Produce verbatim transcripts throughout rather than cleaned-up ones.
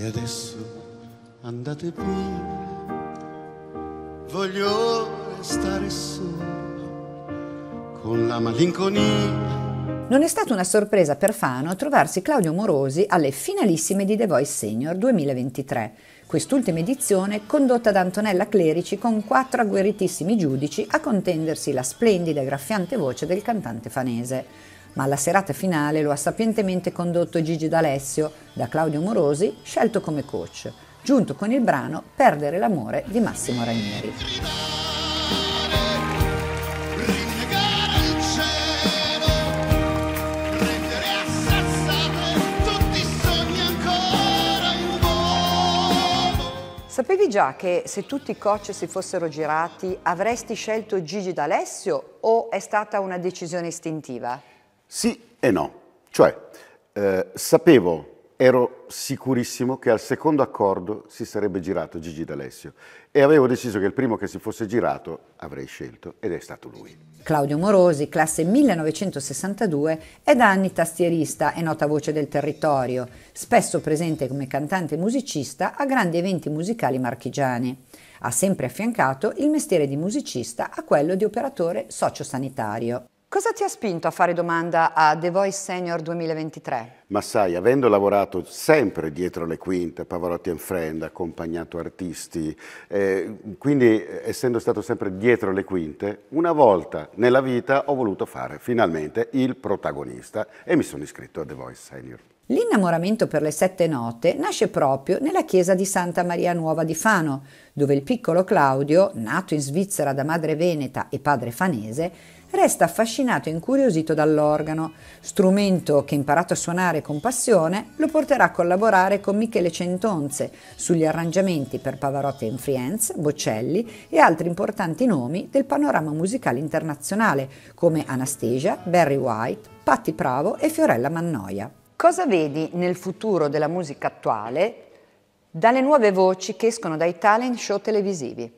E adesso andate via, voglio restare solo con la malinconia. Non è stata una sorpresa per Fano trovarsi Claudio Morosi alle finalissime di The Voice Senior duemilaventitré, quest'ultima edizione condotta da Antonella Clerici con quattro agguerritissimi giudici a contendersi la splendida e graffiante voce del cantante fanese. Ma alla serata finale lo ha sapientemente condotto Gigi D'Alessio, da Claudio Morosi scelto come coach, giunto con il brano Perdere l'amore di Massimo Ranieri. Sapevi già che se tutti i coach si fossero girati avresti scelto Gigi D'Alessio o è stata una decisione istintiva? Sì e no. Cioè, eh, sapevo, ero sicurissimo che al secondo accordo si sarebbe girato Gigi D'Alessio e avevo deciso che il primo che si fosse girato avrei scelto ed è stato lui. Claudio Morosi, classe millenovecentosessantadue, è da anni tastierista e nota voce del territorio, spesso presente come cantante e musicista a grandi eventi musicali marchigiani. Ha sempre affiancato il mestiere di musicista a quello di operatore sociosanitario. Cosa ti ha spinto a fare domanda a The Voice Senior duemilaventitré? Ma sai, avendo lavorato sempre dietro le quinte, Pavarotti and Friend, accompagnato artisti, eh, quindi essendo stato sempre dietro le quinte, una volta nella vita ho voluto fare finalmente il protagonista e mi sono iscritto a The Voice Senior. L'innamoramento per le sette note nasce proprio nella chiesa di Santa Maria Nuova di Fano, dove il piccolo Claudio, nato in Svizzera da madre veneta e padre fanese, resta affascinato e incuriosito dall'organo, strumento che, imparato a suonare con passione, lo porterà a collaborare con Michele Centonze sugli arrangiamenti per Pavarotti and Friend, Bocelli e altri importanti nomi del panorama musicale internazionale come Anastasia, Barry White, Patti Pravo e Fiorella Mannoia. Cosa vedi nel futuro della musica attuale dalle nuove voci che escono dai talent show televisivi?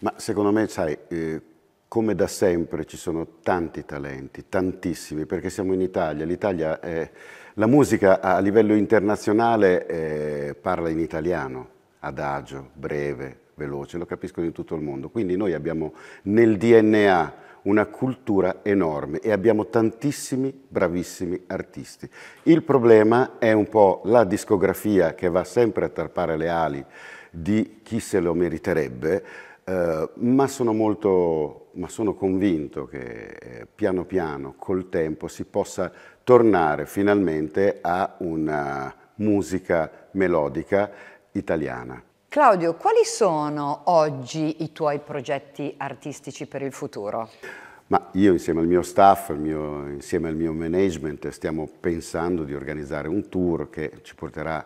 Ma secondo me, sai, eh, come da sempre ci sono tanti talenti, tantissimi, perché siamo in Italia. L'Italia, eh, la musica a livello internazionale eh, parla in italiano, adagio, breve, veloce, lo capiscono in tutto il mondo. Quindi noi abbiamo nel D N A una cultura enorme e abbiamo tantissimi bravissimi artisti. Il problema è un po' la discografia che va sempre a tarpare le ali di chi se lo meriterebbe, eh, ma sono molto, ma sono convinto che eh, piano piano, col tempo, si possa tornare finalmente a una musica melodica italiana. Claudio, quali sono oggi i tuoi progetti artistici per il futuro? Ma io insieme al mio staff, il mio, insieme al mio management, stiamo pensando di organizzare un tour che ci porterà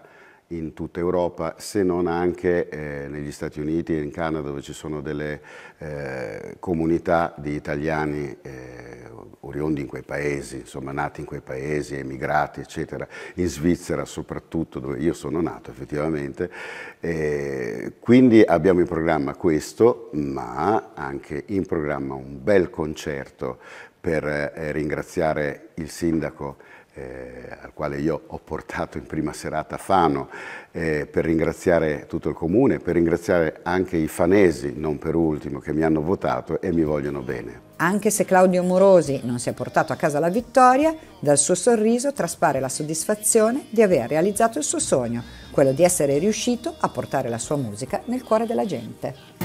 in tutta Europa, se non anche eh, negli Stati Uniti e in Canada, dove ci sono delle eh, comunità di italiani eh, oriondi in quei paesi, insomma nati in quei paesi, emigrati, eccetera, in Svizzera soprattutto, dove io sono nato effettivamente. E quindi abbiamo in programma questo, ma anche in programma un bel concerto per eh, ringraziare il sindaco Eh, al quale io ho portato in prima serata a Fano, eh, per ringraziare tutto il comune, per ringraziare anche i fanesi, non per ultimo, che mi hanno votato e mi vogliono bene. Anche se Claudio Morosi non si è portato a casa la vittoria, dal suo sorriso traspare la soddisfazione di aver realizzato il suo sogno, quello di essere riuscito a portare la sua musica nel cuore della gente.